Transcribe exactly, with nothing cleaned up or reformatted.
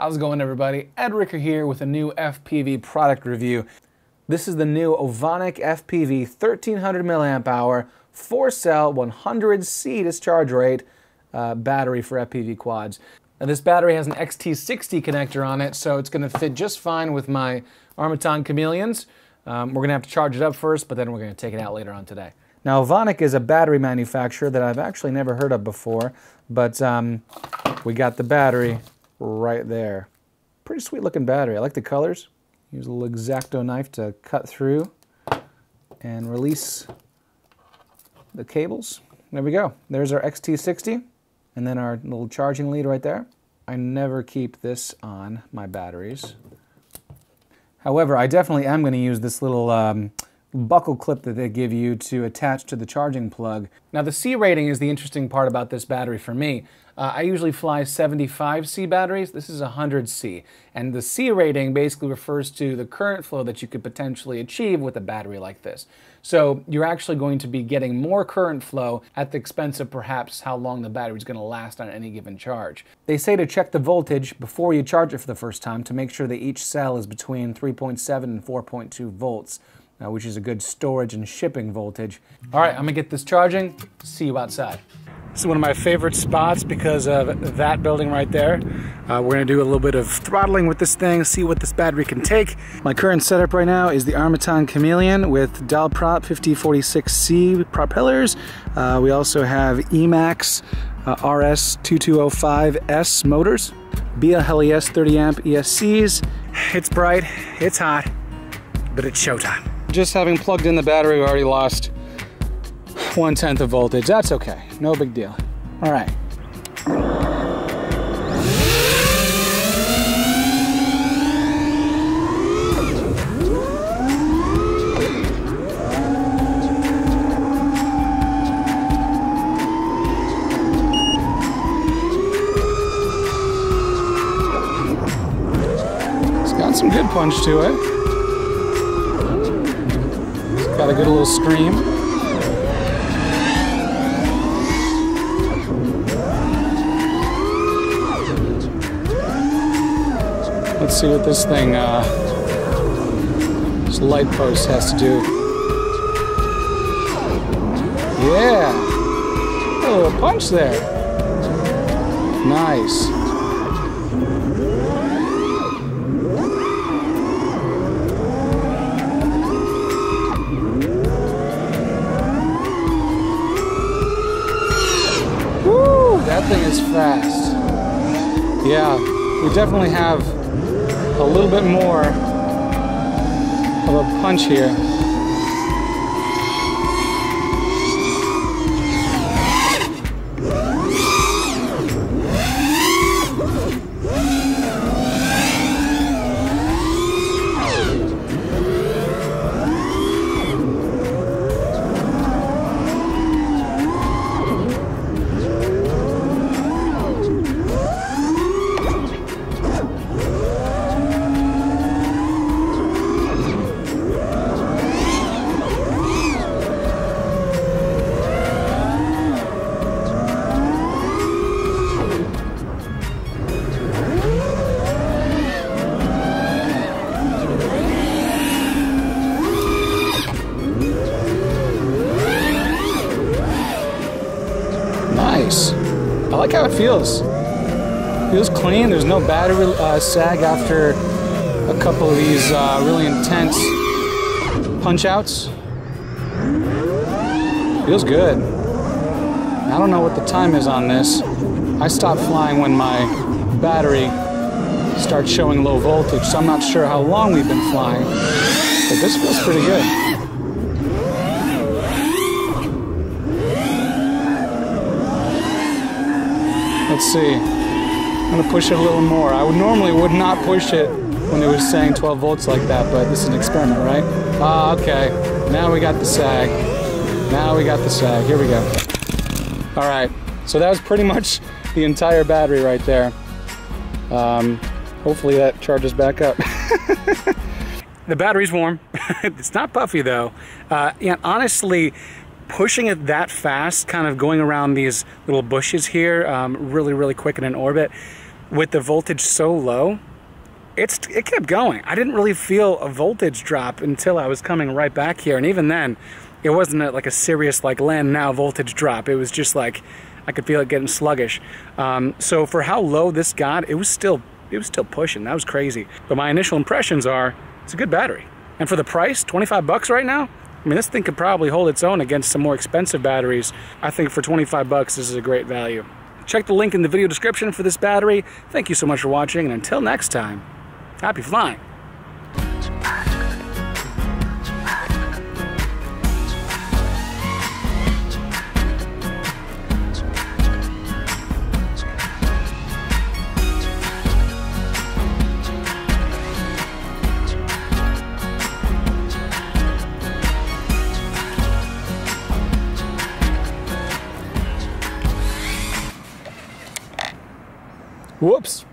How's it going, everybody? Ed Ricker here with a new F P V product review. This is the new Ovonic F P V thirteen hundred milliamp hour four cell one hundred C discharge rate uh, battery for F P V quads. Now, this battery has an X T sixty connector on it, so it's going to fit just fine with my Armattan Chameleons. Um, we're going to have to charge it up first, but then we're going to take it out later on today. Now, Ovonic is a battery manufacturer that I've actually never heard of before, but um, we got the battery right there. Pretty sweet looking battery. I like the colors. Use a little X-Acto knife to cut through and release the cables. There we go. There's our X T sixty and then our little charging lead right there. I never keep this on my batteries. However, I definitely am going to use this little um, buckle clip that they give you to attach to the charging plug. Now, the C rating is the interesting part about this battery for me. Uh, I usually fly seventy-five C batteries. This is one hundred C. And the C rating basically refers to the current flow that you could potentially achieve with a battery like this. So you're actually going to be getting more current flow at the expense of perhaps how long the battery is going to last on any given charge. They say to check the voltage before you charge it for the first time to make sure that each cell is between three point seven and four point two volts. Uh, which is a good storage and shipping voltage. All right, I'm gonna get this charging. See you outside. This is one of my favorite spots because of that building right there. Uh, we're gonna do a little bit of throttling with this thing, see what this battery can take. My current setup right now is the Armattan Chameleon with Dalprop fifty forty-six C propellers. Uh, we also have Emax uh, R S two two oh five S motors, B L L E S thirty amp E S Cs. It's bright, it's hot, but it's showtime. Just having plugged in the battery, we already lost one-tenth of voltage. That's okay, no big deal. All right. It's got some good punch to it. Got a good little scream. Let's see what this thing, uh, this light post has to do. Yeah! Got a little punch there. Nice. That thing is fast. Yeah, we definitely have a little bit more of a punch here. I like how it feels. It feels clean. There's no battery uh, sag after a couple of these uh, really intense punch outs. Feels good. I don't know what the time is on this. I stopped flying when my battery starts showing low voltage, so I'm not sure how long we've been flying, but this feels pretty good. Let's see, I'm gonna push it a little more. I would normally would not push it when it was saying twelve volts like that, but this is an experiment, right? Ah, okay, now we got the sag. Now we got the sag, here we go. All right, so that was pretty much the entire battery right there. Um, hopefully that charges back up. The battery's warm, it's not puffy though. Uh, and honestly, pushing it that fast, kind of going around these little bushes here, um, really, really quick and in orbit, with the voltage so low, it's it kept going. I didn't really feel a voltage drop until I was coming right back here, and even then, it wasn't a, like a serious like land now voltage drop. It was just like I could feel it getting sluggish. Um, so for how low this got, it was still it was still pushing. That was crazy. But my initial impressions are it's a good battery, and for the price, twenty-five bucks right now. I mean, this thing could probably hold its own against some more expensive batteries. I think for twenty-five bucks, this is a great value. Check the link in the video description for this battery. Thank you so much for watching, and until next time, happy flying. Whoops.